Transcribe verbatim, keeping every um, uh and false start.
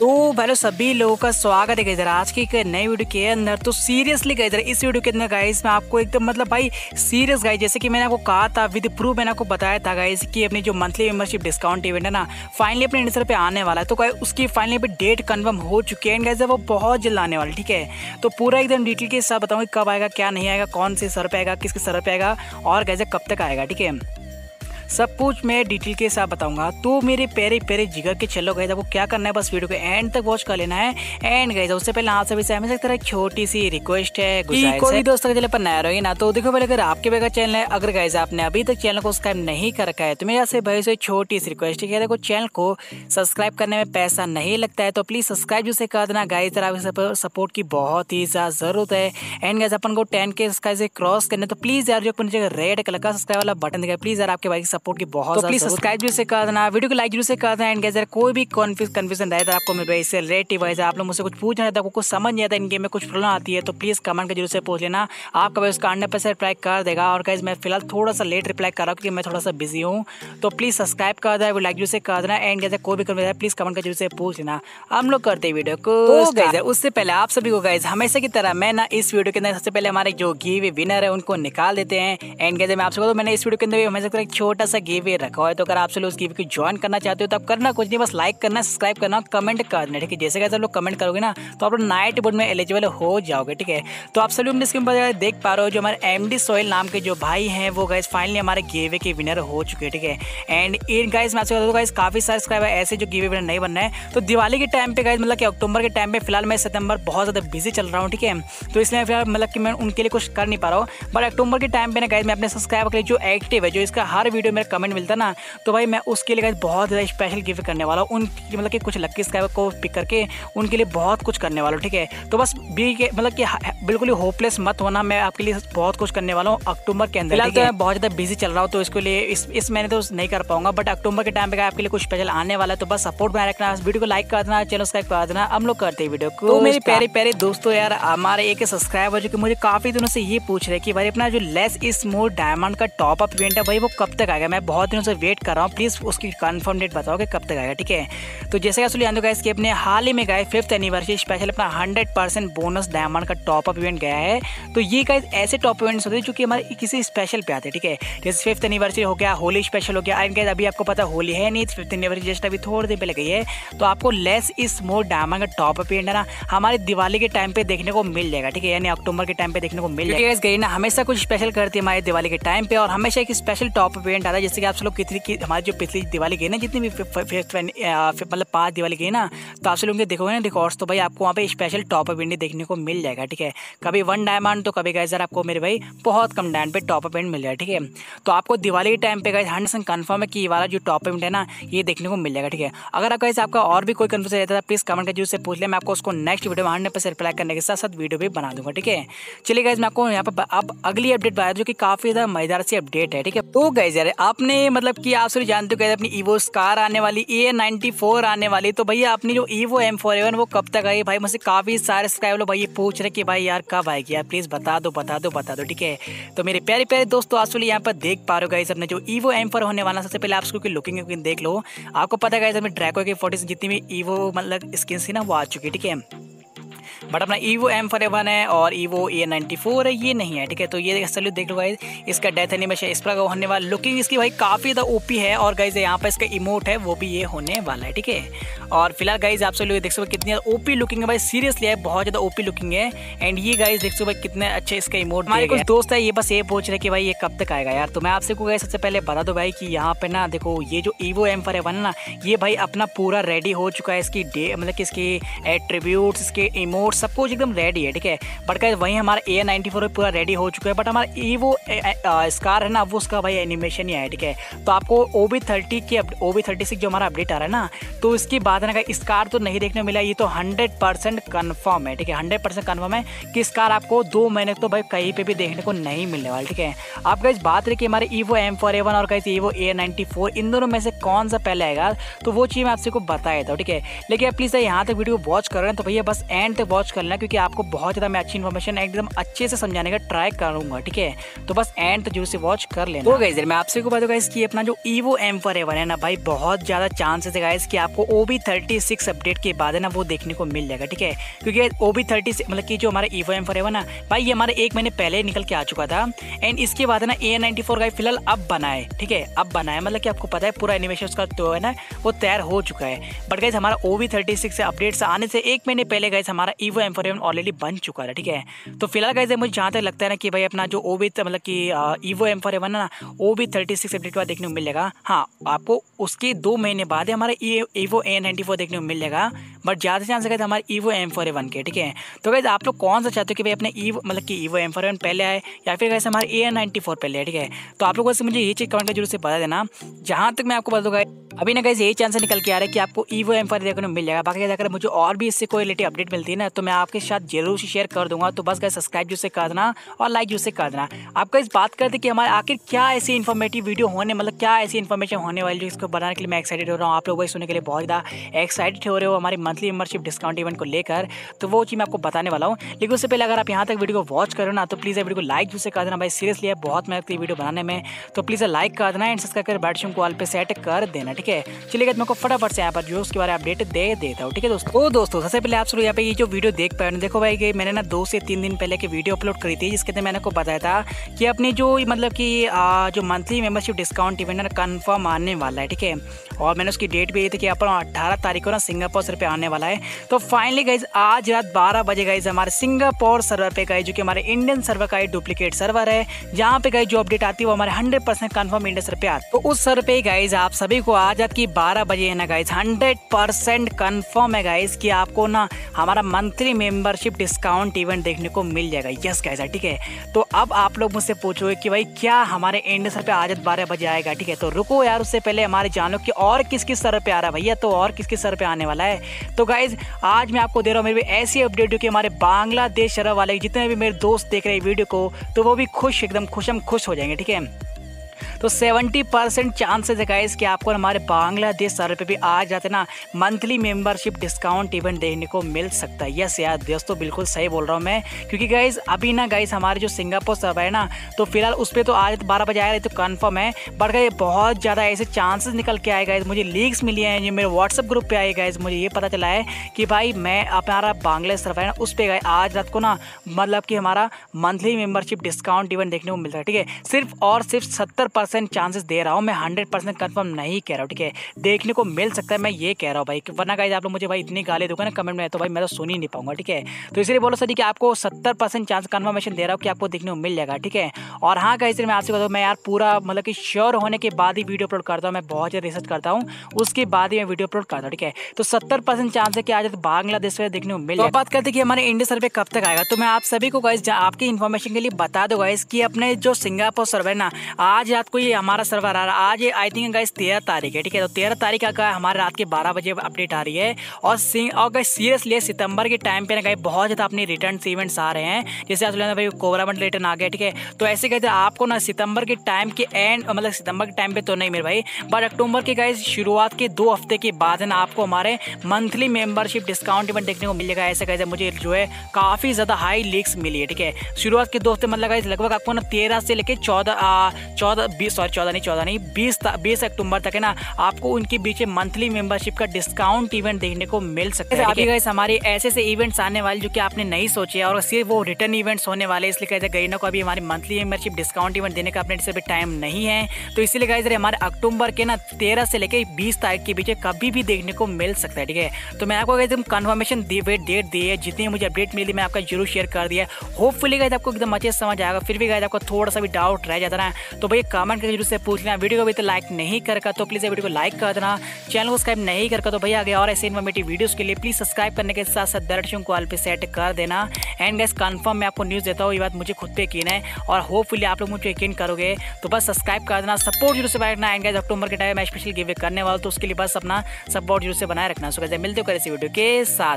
तो भाई सभी लोगों का स्वागत है गाइस आज की एक नई वीडियो के अंदर। तो सीरियसली गाइस इस वीडियो के अंदर गाइस मैं आपको एकदम मतलब भाई सीरियस गाइस जैसे कि मैंने आपको कहा था विद प्रूफ मैंने आपको बताया था गाइस कि अपनी जो मंथली मेंबरशिप डिस्काउंट इवेंट है ना फाइनली अपने इंडस्ट्री पे आने वाला है। तो गाइस उसकी फाइनली भी डेट कन्फर्म हो चुकी है गाइस, वो बहुत जल्द आने वाला ठीक है। तो पूरा एकदम डिटेल के साथ बताऊँगी कब आएगा, क्या नहीं आएगा, कौन से सर पर आएगा, किसके सर पर आएगा और गाइस कब तक आएगा ठीक है, सब कुछ मैं डिटेल के साथ बताऊंगा। तो मेरे प्यारे प्यारे जिगर के चलो गाइस आपको क्या करना है, बस वीडियो को एंड तक वॉच कर लेना है। एंड गाइस उससे पहले आप सभी से हमेशा की तरह छोटी सी रिक्वेस्ट है, कोई दोस्तों के चैनल पर नया रही ना तो देखो पहले अगर आपके बेगा चैनल है, अगर गाइस आपने अभी तक चैनल को सब्सक्राइब नहीं कर रखा है तो मेरे से भाई से छोटी सी रिक्वेस्ट है, देखो चैनल को सब्सक्राइब करने में पैसा नहीं लगता है तो प्लीज सब्सक्राइब जैसे कर देना गाइस, जरा सपोर्ट की बहुत ही ज्यादा जरूरत है। एंड गाइस अपन को टेन के से क्रॉस करना तो प्लीज यार जो अपनी रेड कलर का सब्सक्राइब वाला बटन दिखाई प्लीज यार आपके भाई सपोर्ट की बहुत प्लीज सब्सक्राइब जरूर से कर देना, वीडियो को लाइक जरूर से कर देना। एंड गाइस कोई भी कंफ्यूजन रहे तो आपको मेरे भाई से रिलेटिव वाइज आप लोग मुझसे कुछ पूछना है, आपको कुछ समझ नहीं आता, इन गेम में कुछ प्रॉब्लम आती है तो प्लीज कमेंट का जरूर से पूछ लेना, आपका भाई उसका हंड्रेड परसेंट रिप्लाई कर देगा। और गाइस मैं फिलहाल थोड़ा सा लेट रिप्लाई कर रहा हूँ क्योंकि मैं थोड़ा सा बिजी हूँ, तो प्लीज सब्सक्राइब कर देना, वीडियो लाइक जरूर से कर देना। एंड गाइस कोई भी कंफ्यूजन प्लीज कमेंट का जरूर से पूछ लेना, हम लोग करते वीडियो को। उससे पहले आप सभी को गाइस हमेशा की तरह मैं ना इस वीडियो के अंदर सबसे पहले हमारे जो गिव विनर है उनको निकाल देते हैं। एंड गाइस मैं आपसे मैंने इस वीडियो के अंदर हमेशा छोटा सा गिव रखा है, तो अगर आप उस गिव को ज्वाइन करना चाहते हो तो आप करना कुछ नहीं, बस लाइक करना, सब्सक्राइब करना, कमेंट कर देना ठीक है। जैसे गाइस आप लोग कमेंट करोगे ना तो आप लोग नाइट बोर्ड में एलिजिबल हो जाओगे ठीक है। तो आप सभी स्क्रीन पर देख पा रहे हो जो हमारे एमडी सोहेल नाम के जो भाई हैं वो गाइस फाइनली हमारे गिवे के विनर हो चुके हैं ठीक है। एंड इन गाइस मैं आपसे गाइस काफी सारे सब्सक्राइबर ऐसे जो गिवे विनर नहीं बनना है, तो दिवाली के टाइम पे गाइस मतलब कि अक्टूबर के टाइम पे फिलहाल मैं सितंबर बहुत ज्यादा बिजी चल रहा हूँ ठीक है, तो इसलिए फिलहाल मतलब कि मैं उनके लिए कुछ कर नहीं पा रहा हूँ। बट अक्टूबर के टाइम पे ना गाइस मैं अपने सब्सक्राइबर के लिए जो एक्टिव है, जो इसका हर वीडियो मेरा कमेंट मिलता ना तो भाई मैं उसके लिए गाइस बहुत ज़्यादा स्पेशल गिफ्ट करने वाला हूँ, उनकी मतलब कि कुछ लकी स्क्राइबर को पिक करके उनके लिए बहुत कुछ करने वाला हूँ ठीक है। तो बस बी के मतलब कि बिल्कुल ही होपलेस मत होना, मैं आपके लिए बहुत कुछ करने वाला हूँ अक्टूबर के अंदर ठीक है। मैं बहुत ज़्यादा बिजी चल रहा हूँ तो इसके लिए इस इस महीने तो नहीं कर पाऊँगा, बट अक्टूबर के टाइम पर आपके लिए कुछ स्पेशल आने वाला है, तो बस सपोर्ट बनाए रखना, वीडियो को लाइक कर देना, चैनल सब्सक्राइब कर देना, हम लोग करते हैं वीडियो को। मेरे प्यारे प्यारे दोस्तों यार हमारे एक सब्सक्राइबर जो कि मुझे काफ़ी दिनों से ये पूछ रहे कि भाई अपना जो लेस इज मोर डायमंड का टॉप अप इवेंट है भाई वो कब तक आएगा, मैं बहुत दिनों से वेट कर रहा हूँ, प्लीज़ उसकी कंफर्म डेट बताओ कि कब तक आएगा ठीक है। तो जैसे कि जानते हो गाइस कि अपने हाल ही में गए फिफ्थ एनिवर्सरी स्पेशल अपना हंड्रेड परसेंट बोनस डायमंड का टॉप अप इवेंट गया है, तो ये गाइस ऐसे टॉप इवेंट्स होते हैं जो कि हमारे किसी स्पेशल पे आते हैं ठीक है, जैसे फिफ्थ एनिवर्सरी हो गया, होली स्पेशल हो गया। एंड गाइस अभी आपको पता होली है नहीं, फिफ्थ एनिवर्सरी जस्ट अभी थोड़ी देर पहले गई है, तो आपको लेस इज मोर डायमंड का टॉप अप इवेंट है ना हमारे दिवाली के टाइम पे देखने को मिल जाएगा ठीक है, यानी अक्टूबर के टाइम पे देखने को मिल जाएगा। गई ना हमेशा कुछ स्पेशल करती है हमारे दिवाली के टाइम पे और हमेशा एक स्पेशल टॉप अप इवेंट आता है, जैसे कि आप सब लोग कितनी हमारी जो पिछली दिवाली गई ना जितनी भी मतलब पाँच दिवाली गई ना तो आप सब लोग देखोगे ना रिकॉर्ड्स तो भाई आपको वहाँ पे स्पेशल टॉप अप इवेंट देखने को मिल जाएगा ठीक है, कभी वन डायमंड तो कभी गाइस यार आपको मेरे भाई बहुत कम डायमंड पे टॉप अप इवेंट मिल जाएगा ठीक है। तो आपको दिवाली के टाइम पे गाइस हंड्रेड परसेंट कन्फर्म है कि ये वाला जो टॉप इवेंट है ना ये देखने को मिल जाएगा ठीक है। अगर आप गाइस आपका और भी कोई कन्फ्यूजन रहता है प्लीज़ कमेंट करके उससे पूछ ले, मैं आपको उसको नेक्स्ट वीडियो में हंड्रेड परसेंट रिप्लाई करने के साथ साथ वीडियो भी बना दूंगा ठीक है। चलिए गाइस मैं आपको यहाँ पर अब अगली अपडेट बताया जो कि काफ़ी ज़्यादा मजेदार सी अपडेट है ठीक है। तो गाइस यार आपने मतलब कि आप सभी जानते हो गाइस अपनी ईवो स्कार आने वाली, ए नाइन्टी फोर आने वाली, तो भैया अपनी जो ईवो एम फोर एवन वो कब तक आई भाई मुझसे काफ़ी सारे सब्सक्राइबर लोग भाई ये पूछ रहे कि भाई यार कब आएगी यार प्लीज़ बता दो बता दो बता दो ठीक है। तो मेरे प्यारे प्यारे दोस्तों आप सभी यहाँ पर देख पा रहे हो गाइस अपने जो ईवो एम फोर होने वाला, सबसे पहले आप उसको लुकिंग देख लो, आपको पता है गाइस अपने ड्रैको की फोटोज जितनी भी ईवो मतलब स्किन थी ना वो आ चुकी ठीक है, बट अपना ईवो एम फोर एवन है और ईवो ए नाइन्टी फोर है ये नहीं है ठीक है। तो ये चलिए देख लो गाइस इसका डेथ एनिमेशन इस पर होने वाला, लुकिंग इसकी भाई काफ़ी ज़्यादा ओपी है और गाइस यहाँ पर इसका इमोट है वो भी ये होने वाला है ठीक है। और फिलहाल गाइस आप सब लोग देख सकते हो कितनी ओपी लुकिंग है भाई, सीरियसली है बहुत ज़्यादा ओपी लुकिंग है। एंड ये गाइस देख सो भाई कितने अच्छे इसका इमोट, हमारे कुछ दोस्त है ये बस ये पूछ रहे कि भाई ये कब तक आएगा यार, तो मैं आपसे को गाइस सबसे पहले बता दो भाई कि यहाँ पर ना देखो ये जो ईवो एम फोर एवन है ना ये भाई अपना पूरा रेडी हो चुका है, इसकी डे मतलब कि इसकी एट्रीब्यूट्स इसके इमोट और सब कुछ एकदम रेडी है ठीक है। बट गाइस वहीं हमारा ए नाइन्टी फोर पूरा रेडी हो चुका है, बट हमारा ईवो स्कार है ना वो उसका भाई एनिमेशन ही आया ठीक है। तो आपको ओ बी थर्टी के ओ बी थर्टी सिक्स जो हमारा अपडेट आ रहा है ना तो इसके बाद ना स्कार तो नहीं देखने मिला, ये तो हंड्रेड परसेंट कन्फर्म है ठीक है, हंड्रेड परसेंट कन्फर्म है कि स्कार आपको दो महीने तो भाई कहीं पर भी देखने को नहीं मिलने वाला ठीक है। आप गाइस बात रही कि हमारे ईवो एम फोर एवन और guys Evo A ninety four इन दोनों में से कौन सा पहले आएगा तो वो चीज़ मैं आपसे को बताया था ठीक है। लेकिन आप प्लीज़ यहाँ तक वीडियो वॉच कर रहे हैं तो भैया बस एंड तक वॉच वॉच कर लेना, क्योंकि आपको बहुत ज़्यादा मैं अच्छी इन्फॉर्मेशन एकदम अच्छे से समझाने का ट्राई करूँगा, ठीक है। तो बस एंड तो जरूर से वॉच कर लेना। तो गाइस मैं आपसे को बताऊँ गाइस कि अपना जो ईवो एम फोर एवन है ना भाई, बहुत ज़्यादा चांसेस है गाइस कि आपको O B thirty six update के बाद है ना वो देखने को मिल जाएगा, ठीक है। क्योंकि ओ बी थर्टी मतलब कि जो हमारा ईवो एम फोर एवन है भाई, ये हमारे एक महीने पहले निकल के आ चुका था एंड इसके बाद है ना ए नाइन्टी फोर का फिलहाल अब बना है, ठीक है। अब बना है मतलब कि आपको पता है पूरा एनिमेशन उसका तो है ना वो तैयार हो चुका है। बट गाइस हमारा O B thirty six updates आने से एक महीने पहले गाइस हमारा Evo M four A one already बन चुका था, ठीक है। तो फिलहाल गाइस मुझे जहाँ तक लगता है ना कि भाई अपना जो ओ बी मतलब कि ईवो एम फोर एवन है ना O B thirty six update के बाद देखने को मिलेगा। हाँ, आपको उसके दो महीने बाद हमारा ईवो ए नाइन्टी फोर देखने को मिल जाएगा, बट ज़्यादा चांस है हमारे ईवो एम फोर एवन के, ठीक है। तो गाइस आप लोग कौन सा चाहते हो कि भाई अपने ईवो मतलब कि ईवो एम फोर एवन पहले आए या फिर गाइस हमारे ए नाइन्टी फोर पहले आए, ठीक है। तो आप लोगों से मुझे ये चीज़ कमेंट करके जरूर से बता देना। जहाँ तक मैं आपको बता दूँगा अभी ना गाइस यही चांस निकल के आ रहा है कि आपको ईवो एम फोर देखने को मिल जाएगा। बाकी अगर मुझे और भी इससे कोई रिलेटेड अपडेट मिलती है ना तो मैं आपके साथ जरूर से शेयर कर दूंगा। तो बस गाइस सब्सक्राइब जरूर से कर देना और लाइक जरूर से कर देना। आप गाइस बात करते हैं कि हमारे आखिर क्या ऐसी इन्फॉर्मेटिव वीडियो होने मतलब क्या ऐसी इन्फॉर्मेशन होने वाली जो इसको बनाने के लिए मैं एक्साइटेड हो रहा हूँ। आप लोग वही सुनने के लिए बहुत ज़्यादा एक्साइटेड हो रहे हो हमारी मंथली मेंबरशिप डिस्काउंट इवेंट को लेकर, तो वो चीज़ मैं आपको बताने वाला हूँ। लेकिन उससे पहले अगर आप यहाँ तक वीडियो को वॉच करो ना तो प्लीज़ वीडियो को लाइक जरूर से कर देना भाई, सीरियसली बहुत मेहनत की वीडियो बनाने में, तो प्लीज़ लाइक कर देना एंड सब्सक्राइब कर बैटरी को ऑल पे सेट कर देना, ठीक है। चलिए गाइस मैं को फटाफट से यहाँ पर जो उसके बारे में अपडेट दे देता हूँ, ठीक है दोस्तों। तो दोस्तों सबसे पहले आप लोग यहाँ पे ये जो वीडियो देख पा रहे हो, देखो भाई कि मैंने ना दो से तीन दिन पहले की वीडियो अपलोड करी थी जिसके अंदर मैंने को बताया था कि अपनी जो मतलब कि जो मंथली मेंबरशिप डिस्काउंट इवेंट है कन्फर्म आने वाला है, ठीक है। और मैंने उसकी डेट भी दी थी कि अपन अट्ठारह तारीख को ना सिंगापुर सर्वर पे आने वाला है। तो फाइनली गाइस आज रात बारह बजे गाइस हमारे सिंगापुर सर्वर पे गए, जो कि हमारे इंडियन सर्वर का डुप्लीकेट सर्वर है, जहाँ पे गई जो अपडेट आती है वो हमारे hundred percent confirm Indian server पे आती है। तो उस सर्वर पे गाइस आप सभी को आज रात की बारह बजे है ना गाइस हंड्रेड परसेंट कन्फर्म है गाइस कि आपको ना हमारा मंथली मेंबरशिप डिस्काउंट इवेंट देखने को मिल जाएगा। यस गाइस, ठीक है। तो अब आप लोग मुझसे पूछोगे कि भाई क्या हमारे इंडियन सर्वर पे आज रात बारह बजे आएगा, ठीक है। तो रुको यार, उससे पहले हमारे जानो कि और किस किस सर्वर पे आ रहा है भैया, तो और किस किस सर्वर पे आने वाला है। तो गाइज आज मैं आपको दे रहा हूँ मेरे ऐसी अपडेट जो कि हमारे बांग्लादेश सर्वर वाले जितने भी मेरे दोस्त देख रहे हैं वीडियो को, तो वो भी खुश एकदम खुशम खुश हो जाएंगे, ठीक है। तो सत्तर परसेंट चांसेस है गाइस कि आपको हमारे बांग्लादेश सर्वर पे भी आज जाते ना मंथली मेंबरशिप डिस्काउंट इवेंट देखने को मिल सकता है। यस यार दोस्तों, बिल्कुल सही बोल रहा हूँ मैं, क्योंकि गाइस अभी ना गाइस हमारे जो सिंगापुर सर्वर है ना तो फिलहाल उस पर तो आज बारह बजे आया तो कन्फर्म है, बट गाइस बहुत ज़्यादा ऐसे चांसेस निकल के आए गाइस। मुझे लीक्स मिली हैं, ये मेरे व्हाट्सअप ग्रुप पर आए गाइस, मुझे ये पता चला है कि भाई मैं हमारा बांग्लादेश सर्वर है ना उस पर गए आज रात को ना मतलब कि हमारा मंथली मेम्बरशिप डिस्काउंट इवेंट देखने को मिलता है, ठीक है। सिर्फ और सिर्फ सत्तर परसेंट चांसेस दे रहा हूँ मैं, हंड्रेड परसेंट कन्फर्म नहीं कह रहा हूँ, ठीक है। देखने को मिल सकता है, मैं ये कह रहा हूँ भाई, वरना गाइस आप लोग मुझे भाई इतनी गाली दोगे ना कमेंट में तो भाई मैं तो सुन ही नहीं पाऊंगा, ठीक है। तो इसलिए बोलो सर कि आपको सत्तर परसेंट चांस कन्फर्मेशन दे रहा हूँ कि आपको देखने को मिल जाएगा, ठीक है। और हाँ गाइस मैं आपसे कहता हूँ मैं यार पूरा मतलब कि श्योर होने के बाद ही वीडियो अपलोड करता हूँ, मैं बहुत ज़्यादा रिसर्च करता हूँ उसके बाद ही मैं वीडियो अपलोड करता हूँ, ठीक है। तो सत्तर परसेंट चांस है कि आज बांग्लादेश से देखने को मिल जाएगा। बात करते कि हमारे इंडिया सर्वे कब तक आएगा, तो मैं आप सभी को गाइस आपकी इन्फॉर्मेशन के लिए बता दो गाइस कि अपने जो सिंगापुर सर्वर ना आज रात को ये हमारा सर्वर आ रहा है, आज आई थिंक गाइस तेरह तारीख है, ठीक है। तो तेरह तारीख का हमारे रात के बारह बजे अपडेट आ रही है। और सिंह और गाइस सीरियसली सितंबर के टाइम पे ना गाइस बहुत ज़्यादा अपने रिटर्न इवेंट्स आ रहे हैं, जैसे आप लोग भाई कोबरामंड रिटर्न आ गया, ठीक है। तो ऐसे कहते आपको ना सितंबर के टाइम के एंड मतलब सितंबर के टाइम पे तो नहीं मेरे भाई, बट अक्टूबर के गाइस शुरुआत के दो हफ्ते के बाद ना आपको हमारे मंथली मेम्बरशिप डिस्काउंट इवेंट देखने को मिल जाएगा। ऐसे गाइस मुझे जो है काफ़ी ज़्यादा हाई लीक्स मिली है, ठीक है। शुरुआत के दो हफ्ते मतलब गाइस लगभग आपको ना तेरह से लेकर चौदह चौदह बीस सॉरी चौदह नहीं चौदह नहीं बीस बीस अक्टूबर तक है ना आपको उनके बीच में मंथली मेंबरशिप का डिस्काउंट इवेंट देखने को मिल सकता है। अभी गाइस हमारे ऐसे ऐसे इवेंट्स आने वाले जो कि आपने नहीं सोचे और सिर्फ वो रिटर्न इवेंट्स होने वाले, इसलिए कहते हैं गरीनों को अभी हमारे मंथली मेंबरशिप डिस्काउंट इवेंट देने का अपने से भी टाइम नहीं है। तो इसलिए गाइस हमारे अक्टूबर के ना तेरह से लेकर बीस तारीख के बीच कभी भी देखने को मिल सकता है, ठीक है। तो मैं आपको एकदम कन्फर्मेशन डेट दी है, जितनी मुझे अपडेट मिली मैं आपका जरूर शेयर कर दिया। होपफुली गाइस आपको एकदम अच्छे से समझ आएगा, फिर भी गाइस आपको थोड़ा सा भी डाउट रह जाता ना तो भाई कमेंट करके जरूर से पूछ लेना। वीडियो को अभी तो लाइक नहीं करका तो प्लीज़ वीडियो को लाइक कर देना, चैनल को सब्सक्राइब नहीं करका तो भैया आगे और ऐसे इन्फॉर्मेटिव वीडियोस के लिए प्लीज़ सब्सक्राइब करने के साथ साथ दर्शन को ऑल पे सेट कर देना। एंड गाइस कंफर्म मैं आपको न्यूज़ देता हूँ, ये बात मुझे खुद पे यकीन है और होपफुली आप लोग मुझे यकीन करोगे। तो बस सब्सक्राइब कर देना, सपोर्ट जरूर से बनाए रखना। एंड गाइस अक्टूबर के टाइम मैं स्पेशल गिव अवे करने वाला, तो उसके लिए बस अपना सपोर्ट जरूर से बनाए रखना। सो गाइस मिलते हो ऐसी वीडियो के साथ।